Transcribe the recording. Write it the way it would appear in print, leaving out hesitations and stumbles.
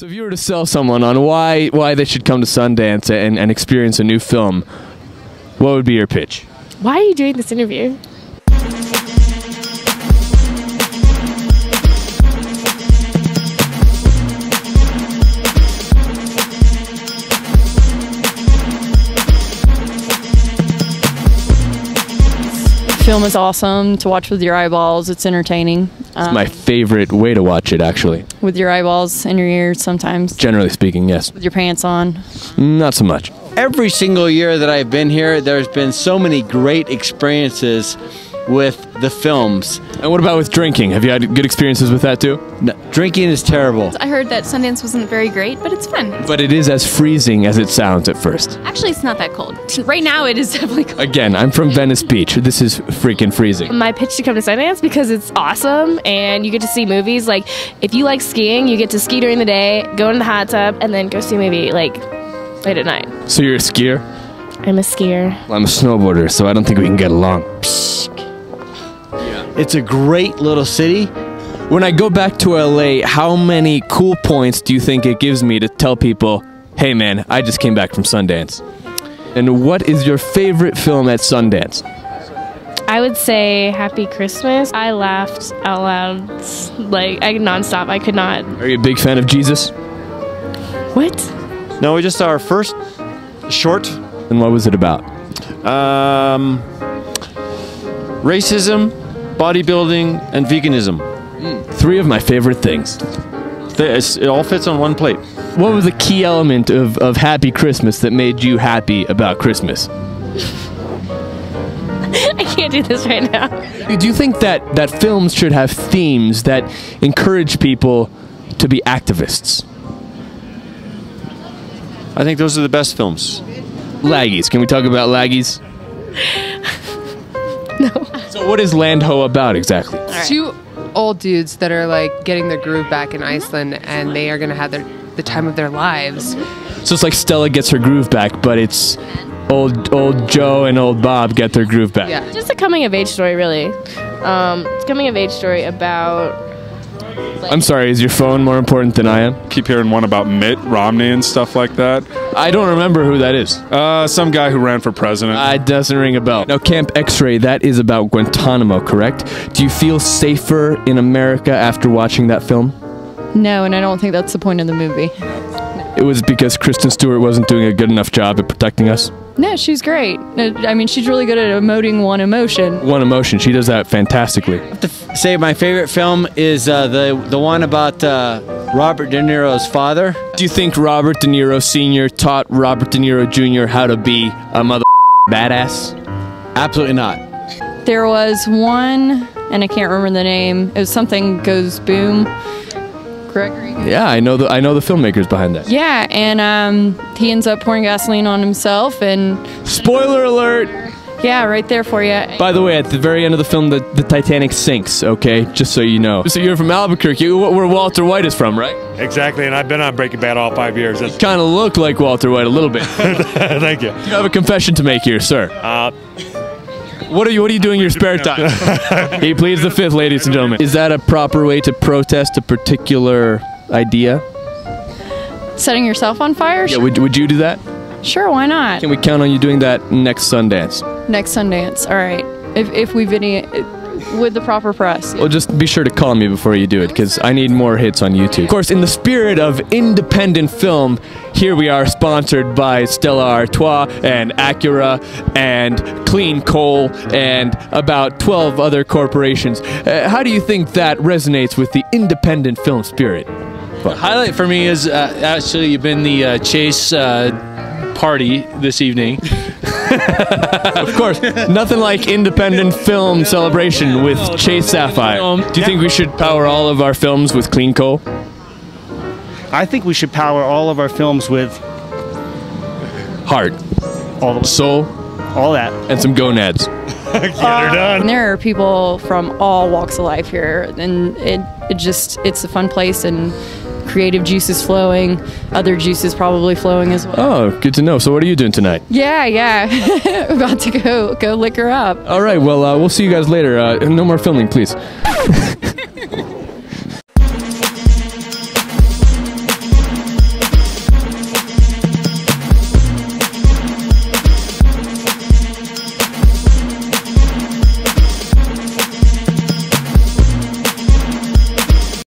So if you were to sell someone on why they should come to Sundance and experience a new film, what would be your pitch? Why are you doing this interview? Film is awesome to watch with your eyeballs. It's entertaining. It's my favorite way to watch it, actually. With your eyeballs and your ears sometimes. Generally speaking, yes. With your pants on. Not so much. Every single year that I've been here, there's been so many great experiences with the films. And what about with drinking? Have you had good experiences with that too? No, drinking is terrible. I heard that Sundance wasn't very great, but it's fun. But it is as freezing as it sounds at first. Actually, it's not that cold. Right now it is definitely cold. Again, I'm from Venice Beach. This is freaking freezing. My pitch to come to Sundance because it's awesome and you get to see movies. Like, if you like skiing, you get to ski during the day, go in the hot tub, and then go see a movie like late at night. So you're a skier? I'm a skier. Well, I'm a snowboarder, so I don't think we can get along. Psh. It's a great little city. When I go back to LA, how many cool points do you think it gives me to tell people, hey man, I just came back from Sundance? And what is your favorite film at Sundance? I would say Happy Christmas. I laughed out loud, like, nonstop. I could not. Are you a big fan of Jesus? What? No, we just saw our first short. And what was it about? Racism, bodybuilding, and veganism. Three of my favorite things. It all fits on one plate. What was the key element of Happy Christmas that made you happy about Christmas? I can't do this right now. Do you think that films should have themes that encourage people to be activists? I think those are the best films. Laggies. Can we talk about Laggies? No. So what is Land Ho about exactly? Right. Two old dudes that are like getting their groove back in Iceland, and they are going to have the time of their lives. So it's like Stella Gets Her Groove Back, but it's old Joe and old Bob get their groove back. Yeah. Just a coming of age story, really. Coming of age story about... Like, I'm sorry, is your phone more important than I am? Keep hearing one about Mitt Romney and stuff like that. I don't remember who that is. Some guy who ran for president. It doesn't ring a bell. Now, Camp X-Ray, that is about Guantanamo, correct? Do you feel safer in America after watching that film? No, and I don't think that's the point of the movie. No. It was because Kristen Stewart wasn't doing a good enough job at protecting us? No, she's great. I mean, she's really good at emoting one emotion. One emotion. She does that fantastically. I have to say my favorite film is the one about Robert De Niro's father. Do you think Robert De Niro Sr. taught Robert De Niro Jr. how to be a mother badass? Absolutely not. There was one, and I can't remember the name. It was something goes boom. Gregory. Yeah, I know the filmmakers behind that. Yeah, and he ends up pouring gasoline on himself and... Spoiler alert! Yeah, right there for you. By the way, at the very end of the film, the Titanic sinks, okay? Just so you know. So you're from Albuquerque, where Walter White is from, right? Exactly, and I've been on Breaking Bad all 5 years. You kind of look like Walter White a little bit. Thank you. You have a confession to make here, sir. What are you doing in your spare time? He pleads the fifth, ladies and gentlemen. Is that a proper way to protest a particular idea? Setting yourself on fire? Yeah, would you do that? Sure, why not? Can we count on you doing that next Sundance? Next Sundance, all right. If we've been with the proper press. Yeah. Well, just be sure to call me before you do it, because I need more hits on YouTube. Of course, in the spirit of independent film, here we are sponsored by Stella Artois and Acura and Clean Coal and about 12 other corporations. How do you think that resonates with the independent film spirit? The highlight for me is actually been the Chase party this evening. Of course, nothing like independent film celebration with Chase Sapphire. Do you think we should power all of our films with clean coal? I think we should power all of our films with heart, all soul, all that, and some gonads. Get her done. And there are people from all walks of life here, and it's a fun place and creative juices flowing, other juices probably flowing as well. Oh, good to know. So what are you doing tonight? Yeah. About to go liquor up. All right, well, we'll see you guys later. No more filming, please.